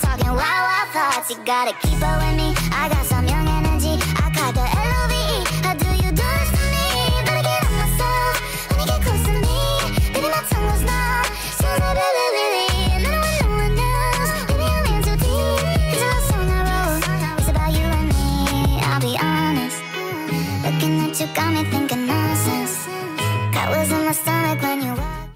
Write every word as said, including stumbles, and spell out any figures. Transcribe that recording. talking wild, wild thoughts. You gotta keep up with me, I got some young